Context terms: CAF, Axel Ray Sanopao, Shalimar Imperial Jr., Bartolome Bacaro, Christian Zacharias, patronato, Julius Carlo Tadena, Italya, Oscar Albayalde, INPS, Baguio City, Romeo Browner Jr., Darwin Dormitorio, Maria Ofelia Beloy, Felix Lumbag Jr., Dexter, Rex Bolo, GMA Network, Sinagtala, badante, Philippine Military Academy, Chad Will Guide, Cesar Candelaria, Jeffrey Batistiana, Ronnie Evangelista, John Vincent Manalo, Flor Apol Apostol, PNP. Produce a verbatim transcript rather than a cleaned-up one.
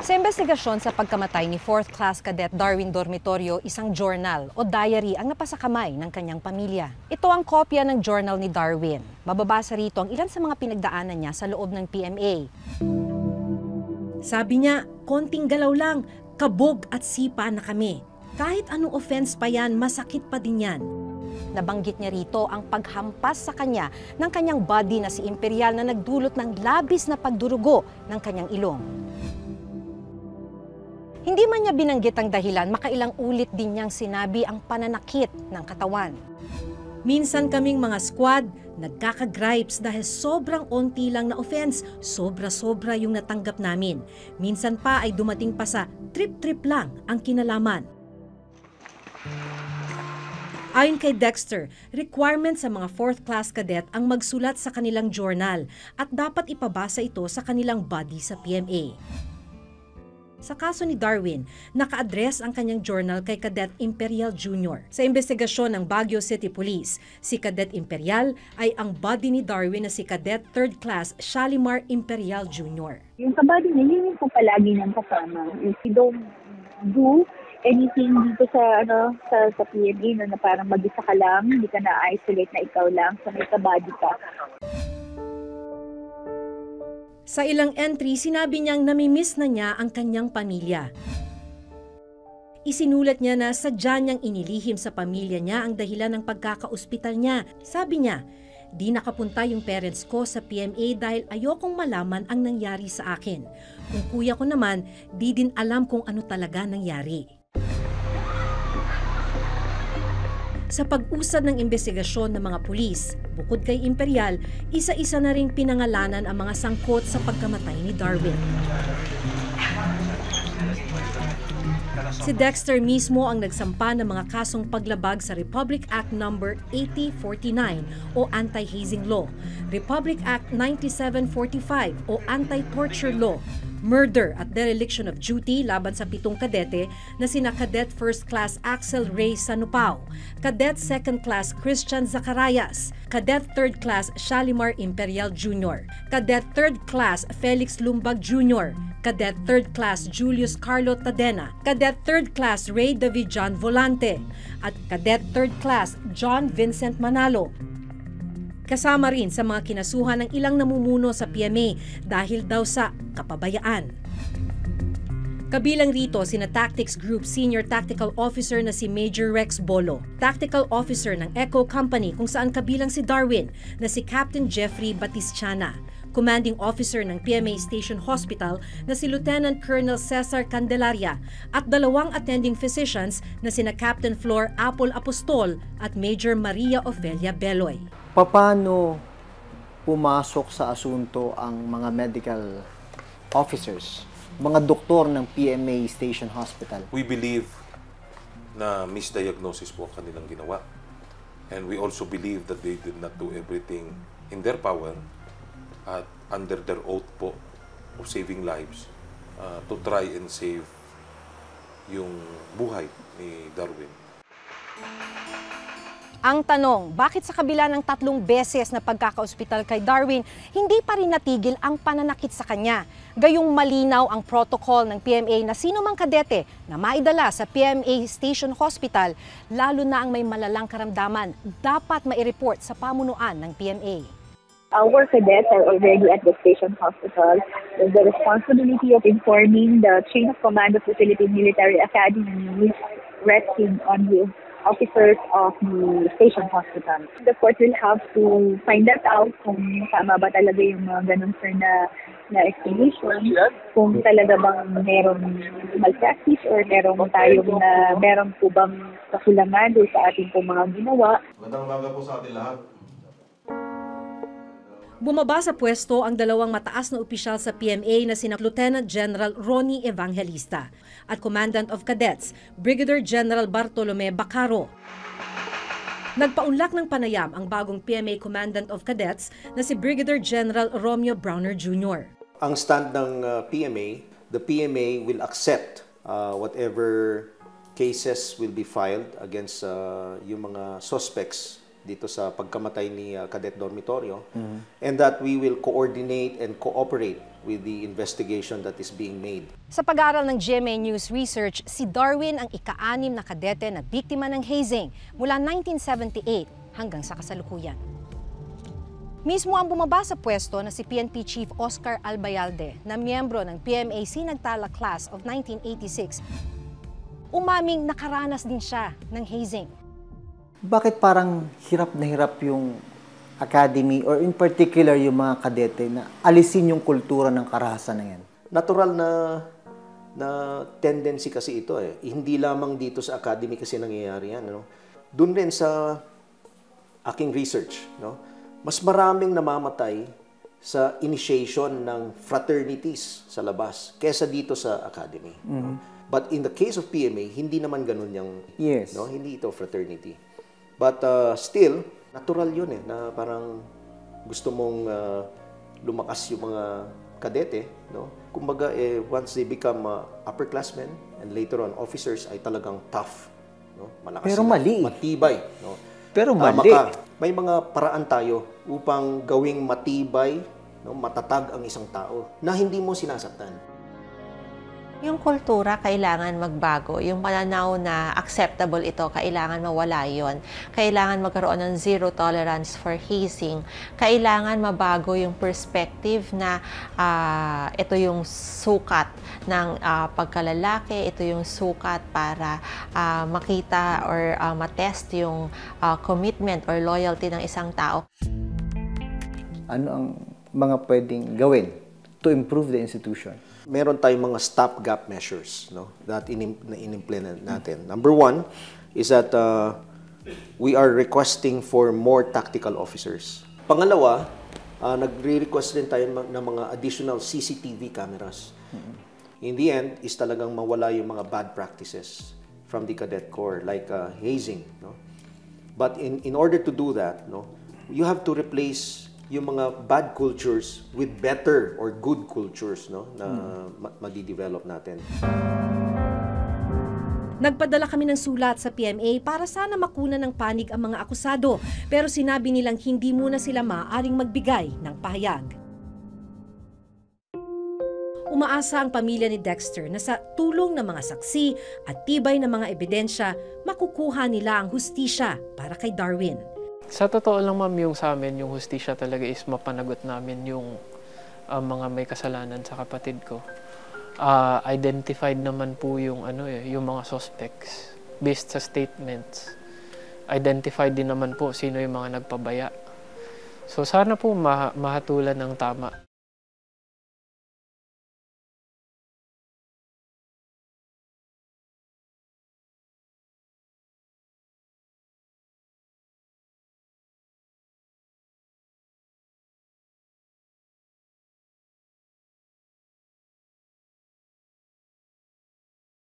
Sa investigasyon sa pagkamatay ni fourth class Cadet Darwin Dormitorio, isang journal o diary ang napasakamay ng kanyang pamilya. Ito ang kopya ng journal ni Darwin. Mababasa rito ang ilan sa mga pinagdaanan niya sa loob ng P M A. Sabi niya, konting galaw lang, kabog at sipa na kami. Kahit anong offense pa yan, masakit pa din yan. Nabanggit niya rito ang paghampas sa kanya ng kanyang body na si Imperial na nagdulot ng labis na pagdurugo ng kanyang ilong. Hindi man niya binanggit ang dahilan, makailang ulit din niyang sinabi ang pananakit ng katawan. Minsan kaming mga squad, nagkakagripes dahil sobrang onti lang na offense, sobra-sobra yung natanggap namin. Minsan pa ay dumating pa sa trip-trip lang ang kinalaman. Ayon kay Dexter, requirement sa mga fourth class cadet ang magsulat sa kanilang journal at dapat ipabasa ito sa kanilang body sa P M A. Sa kaso ni Darwin, naka-address ang kanyang journal kay Cadet Imperial Junior Sa investigasyon ng Baguio City Police, si Cadet Imperial ay ang body ni Darwin na si Cadet third class Shalimar Imperial Junior Yung kabady niya, yun yung palagi niyang kasama. If you don't do anything dito sa ano sa, sa P M A, no, na parang mag-isa ka lang, hindi ka na-isolate na ikaw lang, so may kabady ka. Sa ilang entry, sinabi niyang namimiss na niya ang kanyang pamilya. Isinulat niya na sadya niyang inilihim sa pamilya niya ang dahilan ng pagkakaospital niya. Sabi niya, "Di nakapunta yung parents ko sa P M A dahil ayokong malaman ang nangyari sa akin. Kung kuya ko naman, di din alam kung ano talaga nangyari." Sa pag-usad ng investigasyon ng mga pulis, bukod kay Imperial, isa-isa na rin pinangalanan ang mga sangkot sa pagkamatay ni Darwin. Si Dexter mismo ang nagsampa ng mga kasong paglabag sa Republic Act number eighty forty-nine o Anti-Hazing Law, Republic Act ninety-seven forty-five o Anti-Torture Law, murder at dereliction of duty laban sa pitong kadete na sina Cadet first class Axel Ray Sanopao, Cadet second class Christian Zacharias, Cadet third class Shalimar Imperial Junior, Cadet third class Felix Lumbag Junior, Cadet third class Julius Carlo Tadena, Cadet third class Ray David John Volante, at Cadet third class John Vincent Manalo. Kasama rin sa mga kinasuhan ng ilang namumuno sa P M A dahil daw sa kapabayaan. Kabilang rito sina Tactics Group Senior Tactical Officer na si Major Rex Bolo, Tactical Officer ng Echo Company kung saan kabilang si Darwin na si Captain Jeffrey Batistiana, Commanding Officer ng P M A Station Hospital na si Lieutenant Colonel Cesar Candelaria at dalawang attending physicians na sina Captain Flor Apol Apostol at Major Maria Ofelia Beloy. Paano pumasok sa asunto ang mga medical officers, mga doktor ng P M A Station Hospital? We believe na misdiagnosis po ang kanilang ginawa. And we also believe that they did not do everything in their power at under their oath po of saving lives uh, to try and save yung buhay ni Darwin. Ang tanong, bakit sa kabila ng tatlong beses na pagkakaospital kay Darwin, hindi pa rin natigil ang pananakit sa kanya? Gayong malinaw ang protocol ng P M A na sino mang kadete na maidala sa P M A Station Hospital, lalo na ang may malalang karamdaman, dapat maireport sa pamunuan ng P M A. Our cadets are already at the station hospital. There's the responsibility of informing the chain of command of the Philippine Military Academy, which resting on you. Officers of the station hospital. The court will have to find that out kung tama ba talaga yung mga ganun sir na, na explanation, kung talaga bang merong malpractice or merong tayo na merong po bang kakulangan doon sa ating po mga ginawa. Magandang umaga po sa ating lahat. Bumaba sa pwesto ang dalawang mataas na opisyal sa P M A na sina Lieutenant General Ronnie Evangelista at Commandant of Cadets, Brigadier General Bartolome Bacaro. Nagpaunlak ng panayam ang bagong P M A Commandant of Cadets na si Brigadier General Romeo Browner Junior Ang stand ng uh, P M A, the P M A will accept uh, whatever cases will be filed against uh, yung mga suspects dito sa pagkamatay ni uh, Cadet Dormitorio, mm-hmm. and that we will coordinate and cooperate with the investigation that is being made. Sa pag-aaral ng G M A News Research, si Darwin ang ika-anim na kadete na biktima ng hazing mula nineteen seventy-eight hanggang sa kasalukuyan. Mismo ang bumaba sa pwesto na si P N P Chief Oscar Albayalde na miyembro ng P M A Sinagtala Class of nineteen eighty-six. Umaming nakaranas din siya ng hazing. Bakit parang hirap na hirap yung academy or in particular yung mga kadete na alisin yung kultura ng karahasan na yan? Natural na, na tendency kasi ito eh. Hindi lamang dito sa academy kasi nangyayari yan. Ano? Doon rin sa aking research, no? Mas maraming namamatay sa initiation ng fraternities sa labas kesa dito sa academy. Mm-hmm. No? But in the case of P M A, hindi naman ganun yung, yes. no? Hindi ito fraternity. But uh, still, natural yun eh, na parang gusto mong uh, lumakas yung mga kadete. No? Kumbaga, eh, once they become uh, upperclassmen and later on officers, ay talagang tough. No? Malakas. Pero sila, mali. Matibay. No? Pero mali. Ka. May mga paraan tayo upang gawing matibay, no, matatag ang isang tao na hindi mo sinasaktan. Yung kultura, kailangan magbago. Yung pananaw na acceptable ito, kailangan mawala yon. Kailangan magkaroon ng zero tolerance for hazing. Kailangan mabago yung perspective na uh, ito yung sukat ng uh, pagkalalaki, ito yung sukat para uh, makita or uh, matest yung uh, commitment or loyalty ng isang tao. Ano ang mga pwedeng gawin to improve the institution? Meron tayong mga stopgap measures, no, that in-implement natin. Number one is that uh, we are requesting for more tactical officers. Pangalawa, uh, nagre-request din tayo ng mga additional C C T V cameras. In the end, is talagang mawala yung mga bad practices from the cadet corps, like uh, hazing. No? But in, in order to do that, no, you have to replace yung mga bad cultures with better or good cultures, no, na hmm. madidevelop natin. Nagpadala kami ng sulat sa P M A para sana makunan ng panig ang mga akusado, pero sinabi nilang hindi muna sila maaaring magbigay ng pahayag. Umaasa ang pamilya ni Dexter na sa tulong ng mga saksi at tibay ng mga ebidensya, makukuha nila ang hustisya para kay Darwin. Sa totoo lang, ma'am, yung sa amin, yung hustisya talaga is mapanagot namin yung uh, mga may kasalanan sa kapatid ko. Uh, identified naman po yung, ano, eh, yung mga suspects based sa statements. Identified din naman po sino yung mga nagpabaya. So sana po ma mahatulan ng tama.